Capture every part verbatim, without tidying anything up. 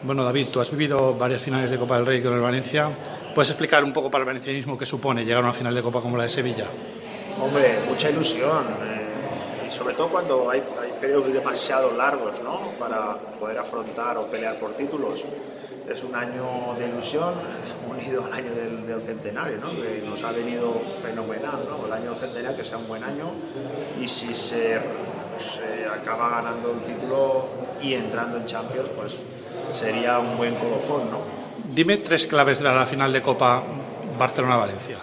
Bueno, David, tú has vivido varias finales de Copa del Rey con el Valencia. ¿Puedes explicar un poco para el valencianismo qué supone llegar a una final de Copa como la de Sevilla? Hombre, mucha ilusión. Eh, y sobre todo cuando hay, hay periodos demasiado largos, ¿no?, para poder afrontar o pelear por títulos. Es un año de ilusión unido al año del, del centenario, ¿no?, que nos ha venido fenomenal, ¿no?, el año centenario, que sea un buen año. Y si se, se acaba ganando el título y entrando en Champions, pues sería un buen colofón, ¿no? Dime tres claves de la final de Copa Barcelona-Valencia.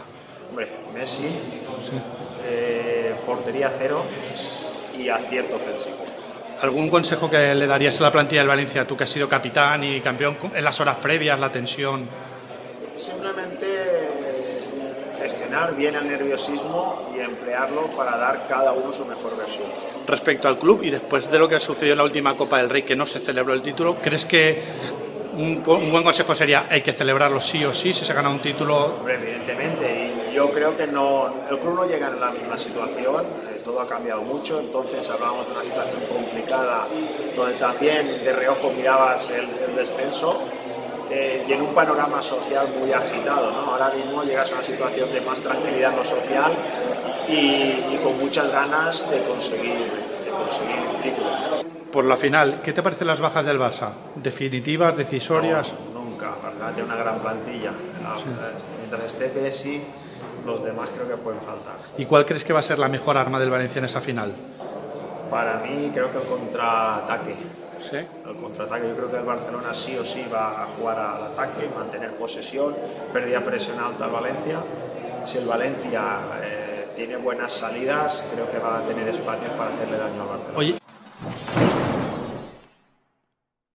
Hombre, Messi, sí. eh, portería cero y acierto ofensivo. ¿Algún consejo que le darías a la plantilla del Valencia, tú que has sido capitán y campeón, en las horas previas, la tensión? Simplemente gestionar bien el nerviosismo y emplearlo para dar cada uno su mejor versión. Respecto al club y después de lo que sucedió en la última Copa del Rey, que no se celebró el título, ¿crees que un, un buen consejo sería hay que celebrarlo sí o sí si se gana un título? Hombre, evidentemente, y yo creo que no, el club no llega en la misma situación, eh, todo ha cambiado mucho, entonces hablábamos de una situación complicada donde también de reojo mirabas el, el descenso. Eh, y en un panorama social muy agitado, ¿no? Ahora mismo llegas a una situación de más tranquilidad no social y, y con muchas ganas de conseguir, de conseguir un título. Por la final, ¿qué te parecen las bajas del Barça? ¿Definitivas, decisorias? No, nunca, ¿verdad? Tiene una gran plantilla. La, sí. Mientras esté Messi, los demás creo que pueden faltar. ¿Y cuál crees que va a ser la mejor arma del Valencia en esa final? Para mí, creo que el contraataque. ¿Sí? El contraataque, yo creo que el Barcelona sí o sí va a jugar al ataque, mantener posesión, pérdida presión alta al Valencia. Si el Valencia eh, tiene buenas salidas, creo que va a tener espacios para hacerle daño al Barcelona. Oye.